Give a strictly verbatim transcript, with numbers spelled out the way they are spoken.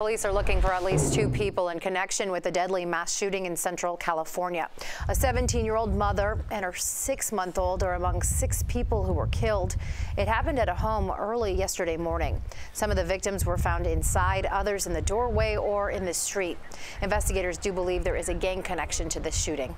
Police are looking for at least two people in connection with the deadly mass shooting in central California. A seventeen-year-old mother and her six-month-old are among six people who were killed. It happened at a home early yesterday morning. Some of the victims were found inside, others in the doorway or in the street. Investigators do believe there is a gang connection to this shooting.